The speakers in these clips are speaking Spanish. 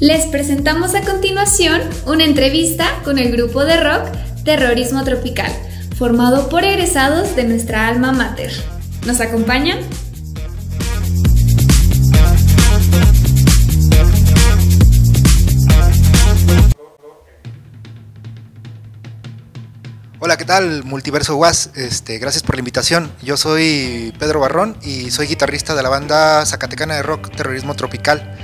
Les presentamos a continuación una entrevista con el grupo de rock Terrorismo Tropical, formado por egresados de nuestra alma mater. ¿Nos acompañan? Hola, ¿qué tal? Multiverso UAZ, gracias por la invitación. Yo soy Pedro Barrón y soy guitarrista de la banda zacatecana de rock Terrorismo Tropical.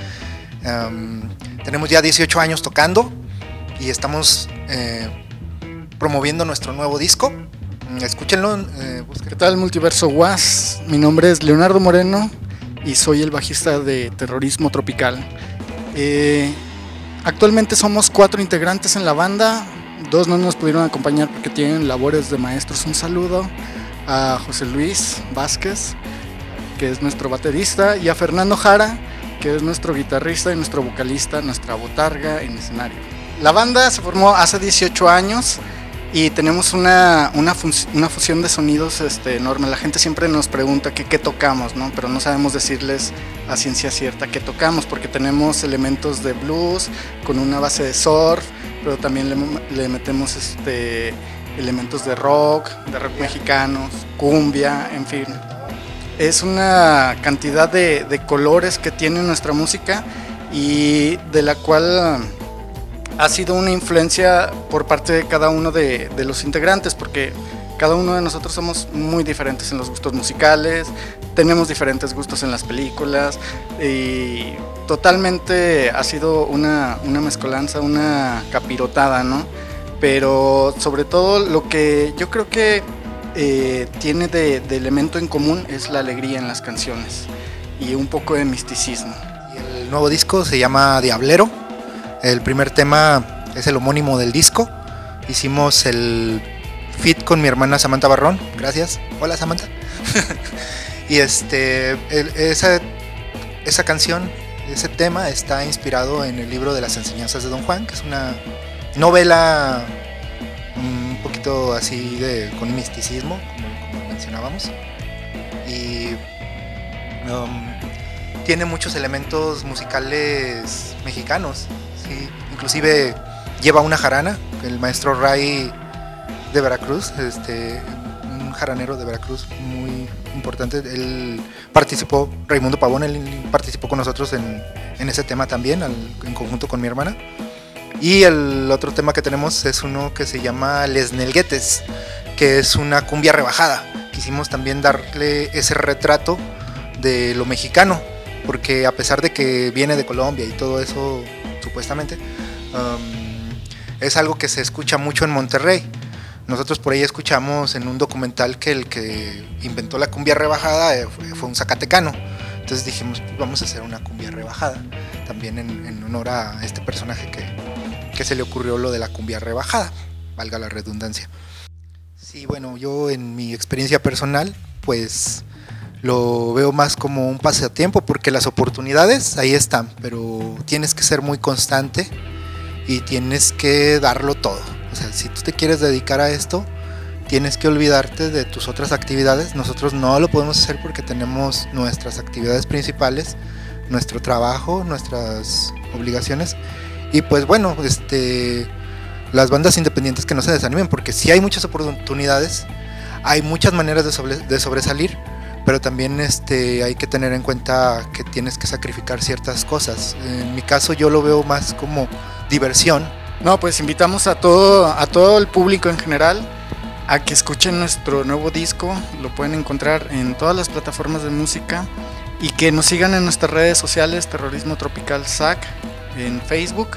Tenemos ya 18 años tocando y estamos promoviendo nuestro nuevo disco. Escúchenlo. ¿Qué tal, Multiverso UAZ? Mi nombre es Leonardo Moreno y soy el bajista de Terrorismo Tropical. Actualmente somos 4 integrantes en la banda. 2 no nos pudieron acompañar porque tienen labores de maestros. Un saludo a José Luis Vázquez, que es nuestro baterista, y a Fernando Jara, que es nuestro guitarrista y nuestro vocalista, nuestra botarga en escenario. La banda se formó hace 18 años y tenemos una fusión de sonidos enorme. La gente siempre nos pregunta qué tocamos, ¿no? Pero no sabemos decirles a ciencia cierta qué tocamos, porque tenemos elementos de blues con una base de surf, pero también le metemos elementos de rock mexicanos, cumbia, en fin. Es una cantidad de colores que tiene nuestra música y de la cual ha sido una influencia por parte de cada uno de los integrantes, porque cada uno de nosotros somos muy diferentes en los gustos musicales, tenemos diferentes gustos en las películas y totalmente ha sido una mezcolanza, una capirotada, ¿no? Pero sobre todo lo que yo creo que tiene de elemento en común es la alegría en las canciones y un poco de misticismo. El nuevo disco se llama Diablero. El primer tema es el homónimo del disco. Hicimos el feat con mi hermana Samantha Barrón. Gracias. Hola, Samantha. Y esa canción, ese tema está inspirado en el libro de las enseñanzas de Don Juan, que es una novela un poquito así con misticismo, como mencionábamos, y tiene muchos elementos musicales mexicanos, ¿sí? Inclusive lleva una jarana, el maestro Ray de Veracruz, un jaranero de Veracruz muy importante. Él participó, Raymundo Pavón, él participó con nosotros en ese tema también, en conjunto con mi hermana. Y el otro tema que tenemos es uno que se llama Les Nelguetes, que es una cumbia rebajada. Quisimos también darle ese retrato de lo mexicano, porque a pesar de que viene de Colombia y todo eso, supuestamente, es algo que se escucha mucho en Monterrey. Nosotros por ahí escuchamos en un documental que el que inventó la cumbia rebajada fue un zacatecano. Entonces dijimos, pues vamos a hacer una cumbia rebajada, también en honor a este personaje que se le ocurrió lo de la cumbia rebajada, valga la redundancia. Sí, bueno, yo en mi experiencia personal, pues lo veo más como un pasatiempo, porque las oportunidades ahí están, pero tienes que ser muy constante y tienes que darlo todo. O sea, si tú te quieres dedicar a esto, tienes que olvidarte de tus otras actividades. Nosotros no lo podemos hacer porque tenemos nuestras actividades principales, nuestro trabajo, nuestras obligaciones. Y pues bueno, las bandas independientes que no se desanimen, porque sí hay muchas oportunidades, hay muchas maneras de sobresalir, pero también hay que tener en cuenta que tienes que sacrificar ciertas cosas. En mi caso yo lo veo más como diversión. No, pues invitamos a todo el público en general a que escuchen nuestro nuevo disco. Lo pueden encontrar en todas las plataformas de música y que nos sigan en nuestras redes sociales, Terrorismo Tropical Zac, en Facebook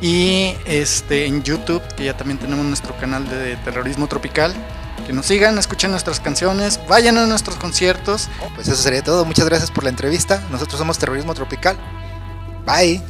y en YouTube, que ya también tenemos nuestro canal de Terrorismo Tropical. Que nos sigan, escuchen nuestras canciones, vayan a nuestros conciertos. Pues eso sería todo, muchas gracias por la entrevista. Nosotros somos Terrorismo Tropical. Bye.